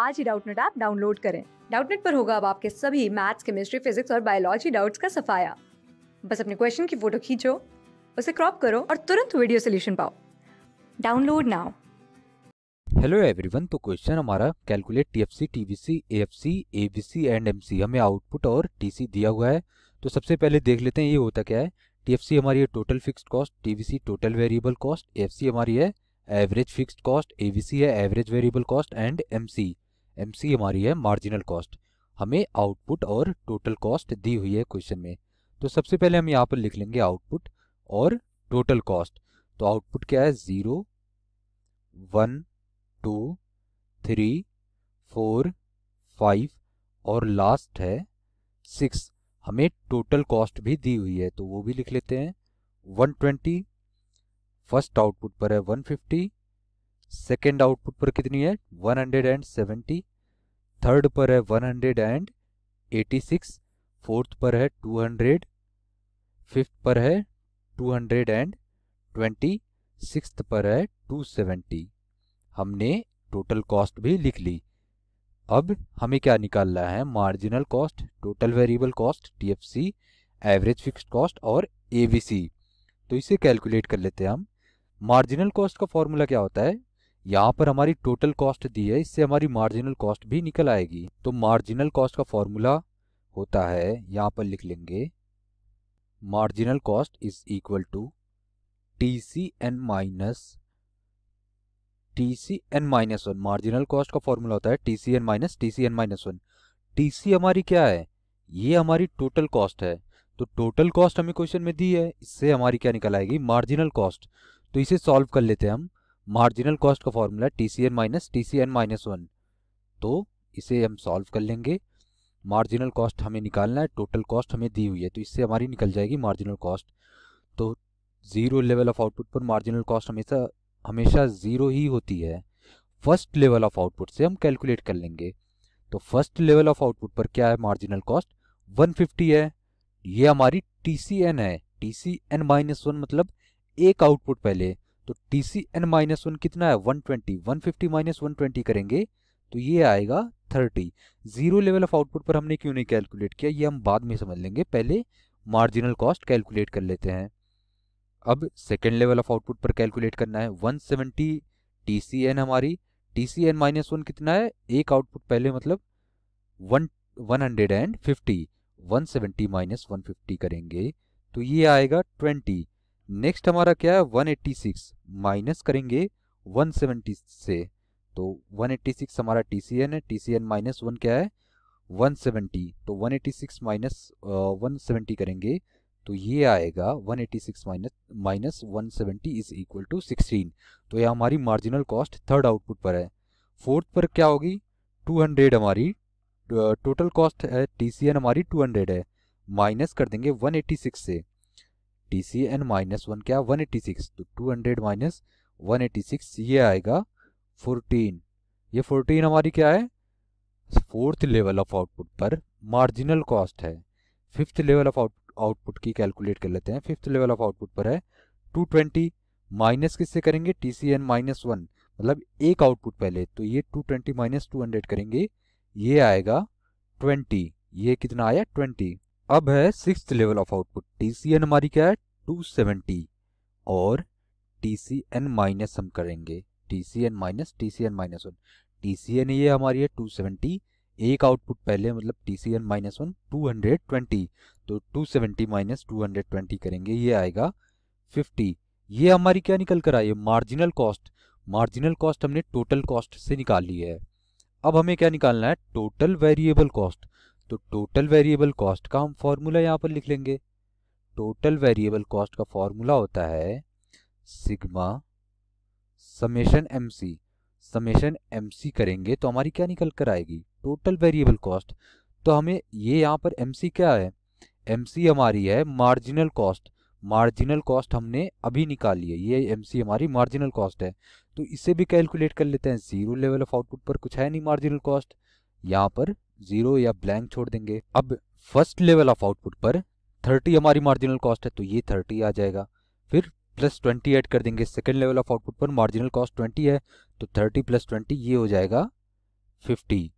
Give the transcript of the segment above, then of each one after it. आज ही Doubtnut app download करें। डाउटनेट पर होगा अब आपके सभी मैथ्स, केमिस्ट्री, फिजिक्स और बायोलॉजी डाउट्स का सफाया। बस अपने क्वेश्चन की फोटो खींचो, उसे क्रॉप करो और तुरंत वीडियो सोल्यूशन पाओ। Download now. हेलो एवरीवन, तो क्वेश्चन हमारा calculate TFC, TVC, AFC, AVC and MC, हमें आउटपुट और टीसी दिया हुआ है। तो सबसे पहले देख लेते हैं ये होता क्या है। टीएफसी हमारी है total fixed cost, TVC total variable cost, AFC हमारी है एवरेज फिक्स्ड कॉस्ट, एवीसी है average variable cost and MC हमारी है मार्जिनल कॉस्ट। हमें आउटपुट और टोटल कॉस्ट दी हुई है क्वेश्चन में। तो सबसे पहले हम यहाँ पर लिख लेंगे आउटपुट और टोटल कॉस्ट। तो आउटपुट क्या है, 0, 1, 2, 3, 4, 5 और लास्ट है 6। हमें टोटल कॉस्ट भी दी हुई है, तो वो भी लिख लेते हैं। 120 फर्स्ट आउटपुट पर है, 150 सेकेंड आउटपुट पर कितनी है, 170 थर्ड पर है 186 फोर्थ पर है 200 फिफ्थ पर है 220 सिक्स्थ पर है 270। हमने टोटल कॉस्ट भी लिख ली। अब हमें क्या निकालना है, marginal cost, total variable cost, TFC, average fixed cost और एवीसी। तो इसे कैलकुलेट कर लेते हैं हम। मार्जिनल कॉस्ट का फॉर्मूला क्या होता है, यहाँ पर हमारी टोटल कॉस्ट दी है, इससे हमारी मार्जिनल कॉस्ट भी निकल आएगी। तो मार्जिनल कॉस्ट का फॉर्मूला होता है, यहाँ पर लिख लेंगे, marginal cost is equal to TCN minus 1। Marginal cost का फॉर्मूला होता है TCN माइनस 1। TC हमारी क्या है, ये हमारी टोटल कॉस्ट है। तो टोटल कॉस्ट हमें क्वेश्चन में दी है, इससे हमारी क्या निकल आएगी, मार्जिनल कॉस्ट। तो इसे सॉल्व कर लेते हैं हम। मार्जिनल कॉस्ट का फॉर्मूला TCN माइनस 1। तो इसे हम सॉल्व कर लेंगे। मार्जिनल कॉस्ट हमें निकालना है, टोटल कॉस्ट हमें दी हुई है, तो इससे हमारी निकल जाएगी मार्जिनल कॉस्ट। तो 0 लेवल ऑफ आउटपुट पर मार्जिनल कॉस्ट हमेशा 0 ही होती है। फर्स्ट लेवल ऑफ आउटपुट से हम कैलकुलेट कर लेंगे। तो फर्स्ट लेवल ऑफ आउटपुट पर क्या है, मार्जिनल कॉस्ट 150 है, ये हमारी TCN है। TCN माइनस 1 मतलब एक आउटपुट पहले। तो TCN माइनस 1 कितना है, 120। 150 माइनस 120 करेंगे तो ये आएगा 30। 0 लेवल ऑफ आउटपुट पर हमने क्यों नहीं कैलकुलेट किया, ये हम बाद में समझ लेंगे, पहले मार्जिनल कॉस्ट कैलकुलेट कर लेते हैं। अब सेकेंड लेवल ऑफ आउटपुट पर कैलकुलेट करना है। 170 TCN हमारी, TCN माइनस 1 कितना है, एक आउटपुट पहले मतलब 150। 170 माइनस 150 करेंगे तो ये आएगा 20। नेक्स्ट हमारा क्या है, 186 माइनस करेंगे 170 से, तो 186 हमारा TCN है। TCN माइनस 1 क्या है, 170। तो 186 माइनस 170 करेंगे तो ये आएगा 186 माइनस 170 इज इक्वल टू 16। तो ये हमारी मार्जिनल कॉस्ट थर्ड आउटपुट पर है। फोर्थ पर क्या होगी, 200 हमारी टोटल कॉस्ट है। TCN हमारी 200 है, माइनस कर देंगे 186 से। TCN माइनस 1 क्या, 186। तो 200 माइनस 186 ये आएगा 14। ये 14 हमारी क्या है, फोर्थ लेवल ऑफ आउटपुट पर मार्जिनल कॉस्ट है। फिफ्थ लेवल ऑफ आउटपुट की कैलकुलेट कर लेते हैं। फिफ्थ लेवल ऑफ आउटपुट पर है 220, माइनस किससे करेंगे, TCN माइनस 1 मतलब एक आउटपुट पहले। तो ये 220 माइनस 200 करेंगे, ये आएगा 20। ये कितना आया, 20। अब है sixth level of output. TCN हमारी क्या है, 270 और TCN माइनस हम करेंगे, TCN माइनस 1। TCN ये हमारी है 270, एक आउटपुट पहले मतलब TCN माइनस 1 220। तो 270 माइनस 220 करेंगे, ये आएगा 50। ये हमारी क्या निकल कर आई है, मार्जिनल कॉस्ट। मार्जिनल कॉस्ट हमने टोटल कॉस्ट से निकाली है। अब हमें क्या निकालना है, टोटल वेरिएबल कॉस्ट। तो टोटल वेरिएबल कॉस्ट का हम फॉर्मूला यहाँ पर लिख लेंगे। टोटल वेरिएबल कॉस्ट का फॉर्मूला होता है sigma summation MC। Summation MC करेंगे तो हमारी क्या निकल कर आएगी, टोटल वेरिएबल कॉस्ट। तो हमें ये यहाँ पर MC क्या है, MC हमारी है मार्जिनल कॉस्ट। मार्जिनल कॉस्ट हमने अभी निकाली है, ये MC हमारी मार्जिनल कॉस्ट है। तो इसे भी कैलकुलेट कर लेते हैं। 0 लेवल ऑफ आउटपुट पर कुछ है नहीं मार्जिनल कॉस्ट, यहाँ पर 0 या ब्लैंक छोड़ देंगे। अब फर्स्ट लेवल ऑफ आउटपुट पर 30 हमारी मार्जिनल कॉस्ट है, तो ये 30 आ जाएगा। फिर प्लस 20 ऐड कर देंगे, सेकेंड लेवल ऑफ आउटपुट पर मार्जिनल कॉस्ट 20 है, तो 30 प्लस 20 ये हो जाएगा 50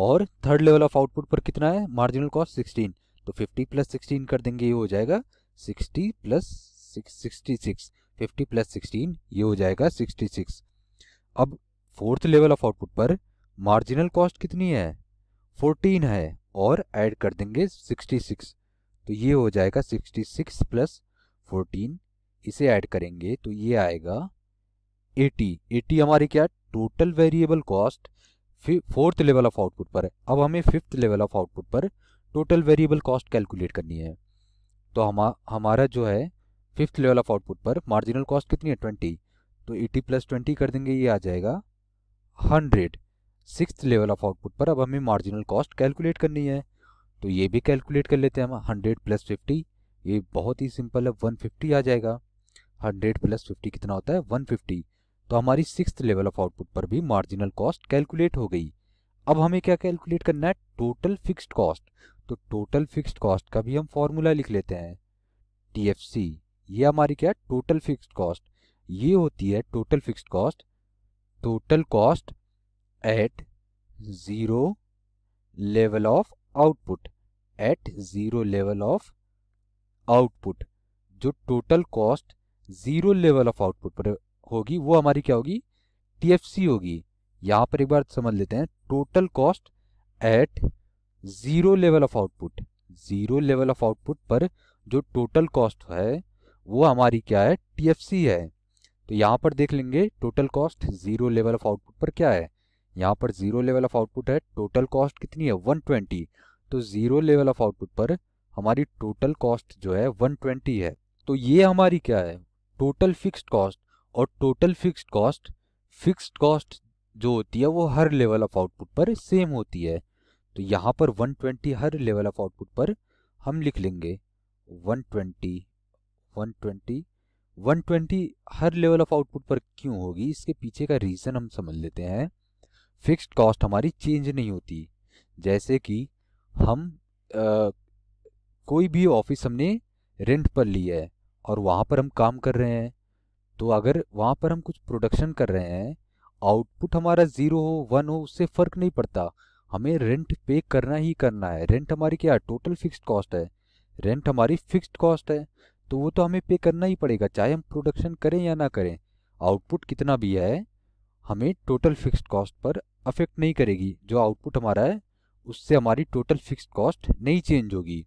और थर्ड लेवल ऑफ आउटपुट पर कितना है, मार्जिनल कॉस्ट 16, तो 50 प्लस 16 कर देंगे, ये हो जाएगा 60 प्लस 66, 50 प्लस 16 ये हो जाएगा 66। अब फोर्थ लेवल ऑफ आउटपुट पर मार्जिनल कॉस्ट कितनी है, 14 है और ऐड कर देंगे 66, तो ये हो जाएगा 66 प्लस 14, इसे ऐड करेंगे तो ये आएगा 80। 80 हमारी क्या, total variable cost fourth level of output पर है। अब हमें फिफ्थ लेवल ऑफ आउटपुट पर टोटल वेरिएबल कॉस्ट कैलकुलेट करनी है, तो हमारा जो है फिफ्थ लेवल ऑफ आउटपुट पर मार्जिनल कॉस्ट कितनी है 20, तो 80 प्लस 20 कर देंगे, ये आ जाएगा 100। सिक्स्थ लेवल ऑफ आउटपुट पर अब हमें मार्जिनल कॉस्ट कैलकुलेट करनी है, तो ये भी कैलकुलेट कर लेते हैं हम। 100 प्लस 50, ये बहुत ही सिंपल है, 150 आ जाएगा। 100 प्लस 50 कितना होता है, 150। तो हमारी सिक्स्थ लेवल ऑफ आउटपुट पर भी मार्जिनल कॉस्ट कैलकुलेट हो गई। अब हमें क्या कैलकुलेट करना है, टोटल फिक्स्ड कॉस्ट। तो टोटल फिक्स्ड कॉस्ट का भी हम फॉर्मूला लिख लेते हैं, TFC। ये हमारी क्या, टोटल फिक्स्ड कॉस्ट, ये होती है total fixed cost, total cost at zero level of output, at zero level of output. जो total cost zero level of output पर होगी वो हमारी क्या होगी, TFC होगी। यहाँ पर एक बार समझ लेते हैं, total cost at zero level of output, zero level of output पर जो टोटल कॉस्ट है वो हमारी क्या है, TFC है। तो यहाँ पर देख लेंगे total cost zero level of output पर क्या है, यहाँ पर जीरो लेवल ऑफ आउटपुट है, टोटल कॉस्ट कितनी है 120, तो जीरो लेवल ऑफ आउटपुट पर हमारी टोटल कॉस्ट जो है 120 है। तो ये हमारी क्या है, टोटल फिक्स्ड कॉस्ट। और टोटल फिक्स्ड कॉस्ट जो होती है वो हर लेवल ऑफ आउटपुट पर सेम होती है, तो यहाँ पर 120 हर लेवल ऑफ आउटपुट पर हम लिख लेंगे 120 हर लेवल ऑफ आउटपुट पर क्यों होगी, इसके पीछे का रीज़न हम समझ लेते हैं। फिक्स्ड कॉस्ट हमारी चेंज नहीं होती, जैसे कि हम कोई भी ऑफिस हमने रेंट पर लिया है और वहाँ पर हम काम कर रहे हैं, तो अगर वहाँ पर हम कुछ प्रोडक्शन कर रहे हैं, आउटपुट हमारा ज़ीरो हो 1 हो उससे फ़र्क नहीं पड़ता, हमें रेंट पे करना ही करना है। रेंट हमारी क्या है, टोटल फिक्स्ड कॉस्ट है, रेंट हमारी फिक्स्ड कॉस्ट है, तो वो तो हमें पे करना ही पड़ेगा, चाहे हम प्रोडक्शन करें या ना करें। आउटपुट कितना भी है हमें टोटल फिक्स्ड कॉस्ट पर अफेक्ट नहीं करेगी, जो आउटपुट हमारा है उससे हमारी टोटल फिक्स्ड कॉस्ट नहीं चेंज होगी।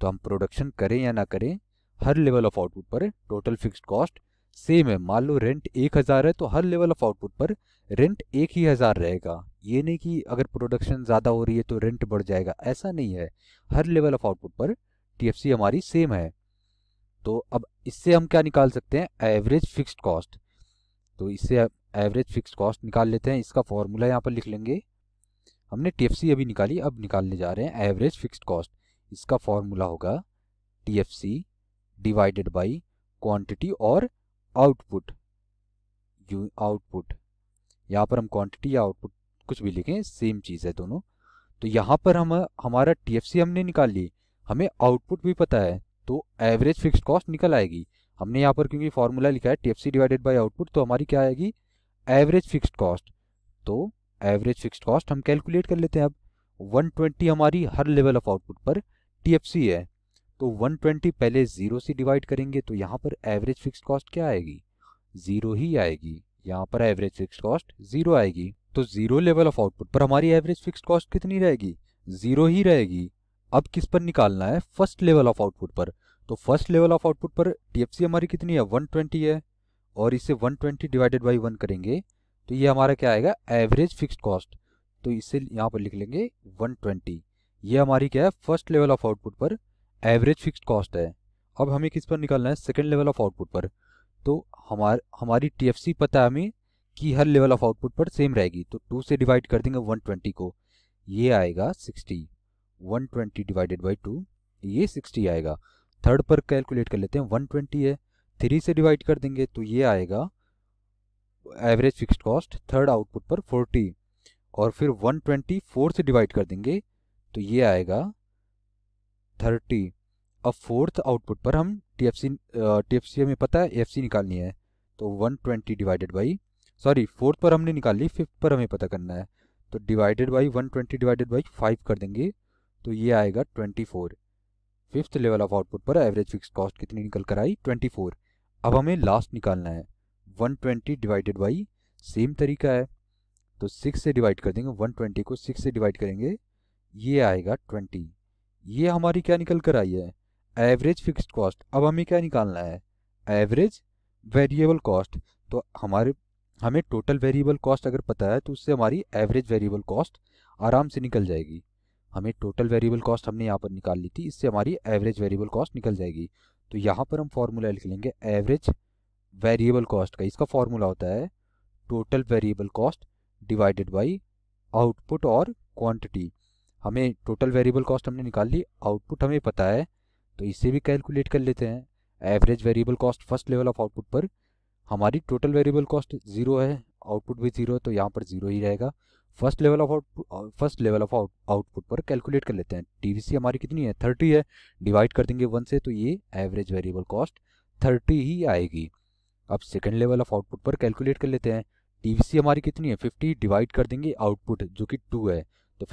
तो हम प्रोडक्शन करें या ना करें हर लेवल ऑफ आउटपुट पर टोटल फिक्स्ड कॉस्ट सेम है। मान लो रेंट 1000 है तो हर लेवल ऑफ आउटपुट पर रेंट 1000 रहेगा, ये नहीं कि अगर प्रोडक्शन ज़्यादा हो रही है तो रेंट बढ़ जाएगा, ऐसा नहीं है। हर लेवल ऑफ आउटपुट पर TFC हमारी सेम है। तो अब इससे हम क्या निकाल सकते हैं, एवरेज फिक्स्ड कॉस्ट। तो इससे एवरेज फिक्स्ड कॉस्ट निकाल लेते हैं, इसका फॉर्मूला यहाँ पर लिख लेंगे। हमने TFC अभी निकाली, अब निकालने जा रहे हैं एवरेज फिक्स्ड कॉस्ट। इसका फॉर्मूला होगा TFC डिवाइडेड बाई क्वांटिटी और आउटपुट। आउटपुट यहाँ पर हम क्वांटिटी या आउटपुट कुछ भी लिखें, सेम चीज़ है दोनों। तो यहाँ पर हमारा TFC हमने निकाल ली, हमें आउटपुट भी पता है, तो एवरेज फिक्स्ड कॉस्ट निकल आएगी। हमने यहाँ पर क्योंकि फॉर्मूला लिखा है TFC डिवाइडेड बाई आउटपुट, तो हमारी क्या आएगी, एवरेज फिक्स्ड कॉस्ट। तो एवरेज फिक्स्ड कॉस्ट हम कैलकुलेट कर लेते हैं। अब 120 हमारी हर लेवल ऑफ आउटपुट पर TFC है, तो 120 पहले ज़ीरो से डिवाइड करेंगे, तो यहाँ पर एवरेज फिक्स्ड कॉस्ट क्या आएगी, ज़ीरो ही आएगी। यहाँ पर एवरेज फिक्स्ड कॉस्ट ज़ीरो आएगी। तो ज़ीरो लेवल ऑफ आउटपुट पर हमारी एवरेज फिक्स्ड कॉस्ट कितनी रहेगी, ज़ीरो ही रहेगी। अब किस पर निकालना है, फर्स्ट लेवल ऑफ आउटपुट पर। तो फर्स्ट लेवल ऑफ आउटपुट पर TFC हमारी कितनी है, 120 है, और इसे 120 डिवाइडेड बाई 1 करेंगे तो ये हमारा क्या आएगा, एवरेज फिक्स्ड कॉस्ट। तो इसे यहाँ पर लिख लेंगे 120। ये हमारी क्या है, फर्स्ट लेवल ऑफ आउटपुट पर एवरेज फिक्स्ड कॉस्ट है। अब हमें किस पर निकालना है, सेकेंड लेवल ऑफ आउटपुट पर। तो हमारी TFC पता है हमें कि हर लेवल ऑफ आउटपुट पर सेम रहेगी, तो 2 से डिवाइड कर देंगे 120 को, ये आएगा 60। 120 डिवाइडेड बाई 2 ये 60 आएगा। थर्ड पर कैलकुलेट कर लेते हैं, 120 है, 3 से डिवाइड कर देंगे तो ये आएगा average fixed cost third output पर 40, और फिर 120 4 से डिवाइड कर देंगे तो ये आएगा 30। अब फोर्थ आउटपुट पर हम TFC हमें पता है, AFC निकालनी है, तो 120 डिवाइडेड बाई, सॉरी फोर्थ पर हमने निकाल ली, फिफ्थ पर हमें पता करना है, तो डिवाइडेड बाई 120 डिवाइडेड बाई 5 कर देंगे तो ये आएगा 24। फिफ्थ लेवल ऑफ आउटपुट पर एवरेज फिक्स कॉस्ट कितनी निकल कर आई 24। अब हमें लास्ट निकालना है 120 डिवाइडेड बाई, सेम तरीका है तो 6 से डिवाइड कर देंगे, 120 को 6 से डिवाइड करेंगे ये आएगा 20। ये हमारी क्या निकल कर आई है एवरेज फिक्स्ड कॉस्ट। अब हमें क्या निकालना है एवरेज वेरिएबल कॉस्ट। तो हमारे हमें टोटल वेरिएबल कॉस्ट अगर पता है तो उससे हमारी एवरेज वेरिएबल कॉस्ट आराम से निकल जाएगी। हमें टोटल वेरिएबल कॉस्ट हमने यहाँ पर निकाल ली थी, इससे हमारी एवरेज वेरिएबल कॉस्ट निकल जाएगी। तो यहाँ पर हम फॉर्मूला लिख लेंगे एवरेज वेरिएबल कॉस्ट का। इसका फॉर्मूला होता है total variable cost divided by output और क्वांटिटी। हमें टोटल वेरिएबल कॉस्ट हमने निकाल ली, आउटपुट हमें पता है तो इससे भी कैलकुलेट कर लेते हैं। Average variable cost first level of output पर हमारी टोटल वेरिएबल कॉस्ट जीरो है, आउटपुट भी जीरो है तो यहाँ पर जीरो ही रहेगा। फर्स्ट लेवल ऑफ आउटपुट पर कैलकुलेट कर लेते हैं। टीवीसी हमारी कितनी है 30 है, डिवाइड कर देंगे 1 से तो ये एवरेज वेरिएबल कॉस्ट 30 ही आएगी। अब सेकंड लेवल ऑफ आउटपुट पर कैलकुलेट कर लेते हैं। टीवीसी हमारी कितनी है 50, डिवाइड कर देंगे आउटपुट जो कि 2 है तो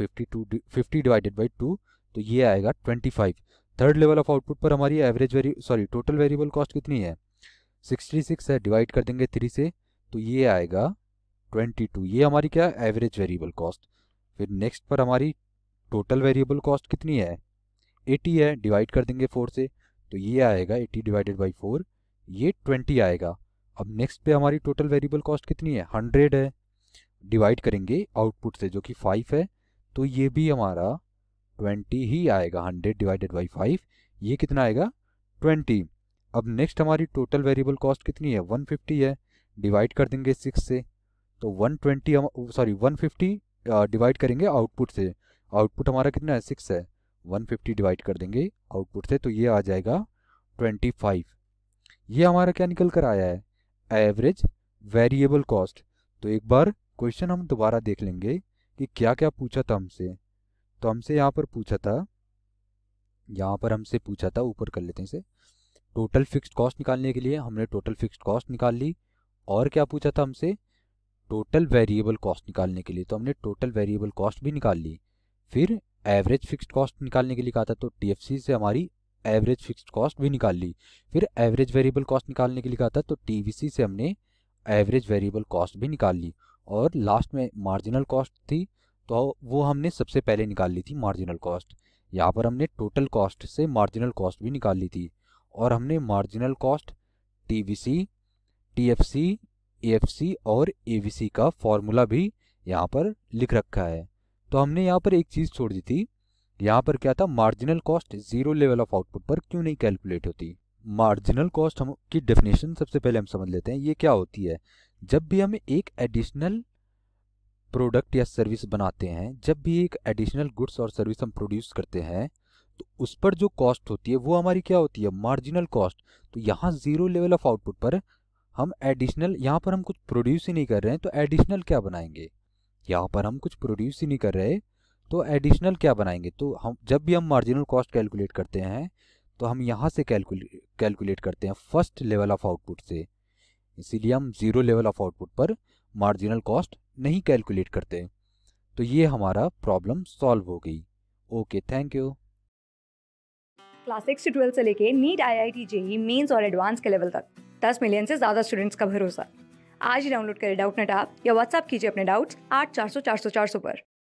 50 डिवाइडेड बाई 2 तो ये आएगा 25। थर्ड लेवल ऑफ आउटपुट पर हमारी टोटल वेरिएबल कॉस्ट कितनी है 66 है, डिवाइड कर देंगे 3 से तो ये आएगा 22। ये हमारी क्या है एवरेज वेरिएबल कॉस्ट। फिर नेक्स्ट पर हमारी टोटल वेरिएबल कॉस्ट कितनी है 80 है, डिवाइड कर देंगे 4 से तो ये आएगा 80 डिवाइडेड बाई 4 ये 20 आएगा। अब नेक्स्ट पे हमारी टोटल वेरिएबल कॉस्ट कितनी है 100 है, डिवाइड करेंगे आउटपुट से जो कि 5 है तो ये भी हमारा 20 ही आएगा। 100 डिवाइडेड बाई 5 ये कितना आएगा 20। अब नेक्स्ट हमारी टोटल वेरिएबल कॉस्ट कितनी है 150 है, डिवाइड कर देंगे 6 से तो 150 डिवाइड करेंगे आउटपुट से। आउटपुट हमारा कितना है 6 है, 150 डिवाइड कर देंगे आउटपुट से तो ये आ जाएगा 25। ये हमारा क्या निकल कर आया है एवरेज वेरिएबल कॉस्ट। तो एक बार क्वेश्चन हम दोबारा देख लेंगे कि क्या क्या पूछा था हमसे। तो हमसे यहाँ पर पूछा था, ऊपर कर लेते हैं इसे, टोटल फिक्स्ड कॉस्ट निकालने के लिए हमने टोटल फिक्स्ड कॉस्ट निकाल ली। और क्या पूछा था हमसे टोटल वेरिएबल कॉस्ट निकालने के लिए, तो हमने टोटल वेरिएबल कॉस्ट भी निकाल ली। फिर एवरेज फिक्स्ड कॉस्ट निकालने के लिए कहा था तो टीएफसी से हमारी एवरेज फिक्स्ड कॉस्ट भी निकाल ली। फिर एवरेज वेरिएबल कॉस्ट निकालने के लिए कहा था तो टीवीसी से हमने एवरेज वेरिएबल कॉस्ट भी निकाल ली। और लास्ट में मार्जिनल कॉस्ट थी तो वो हमने सबसे पहले निकाल ली थी मार्जिनल कॉस्ट। यहाँ पर हमने टोटल कॉस्ट से मार्जिनल कॉस्ट भी निकाल ली थी। और हमने marginal cost TVC, TFC, AFC और एवीसी का फॉर्मूला भी यहाँ पर लिख रखा है। तो हमने यहाँ पर एक चीज़ छोड़ दी थी, यहाँ पर क्या था marginal cost zero level of output पर क्यों नहीं कैलकुलेट होती। मार्जिनल कॉस्ट हम की डेफिनेशन सबसे पहले हम समझ लेते हैं। ये क्या होती है, जब भी हम एक एडिशनल प्रोडक्ट या सर्विस बनाते हैं, जब भी एक एडिशनल गुड्स और सर्विस हम प्रोड्यूस करते हैं तो उस पर जो कॉस्ट होती है वो हमारी क्या होती है मार्जिनल कॉस्ट। तो यहाँ जीरो लेवल ऑफ आउटपुट पर हम एडिशनल, यहाँ पर हम कुछ प्रोड्यूस ही नहीं कर रहे हैं तो एडिशनल क्या बनाएंगे। तो हम जब भी हम मार्जिनल कॉस्ट कैलकुलेट करते हैं तो हम यहाँ से कैलकुलेट करते हैं फर्स्ट लेवल ऑफ आउटपुट से, इसीलिए हम जीरो लेवल ऑफ आउटपुट पर मार्जिनल कॉस्ट नहीं कैलकुलेट करते। तो ये हमारा प्रॉब्लम सॉल्व हो गई। Okay, thank you. क्लास 6 से 12 से लेके नीट, IIT, JEE, मेंस और एडवांस के लेवल तक 10 मिलियन से ज़्यादा स्टूडेंट्स का भरोसा। आज ही डाउनलोड करें डाउटनेट ऐप या व्हाट्सएप कीजिए अपने डाउट्स 8400 400 400 पर।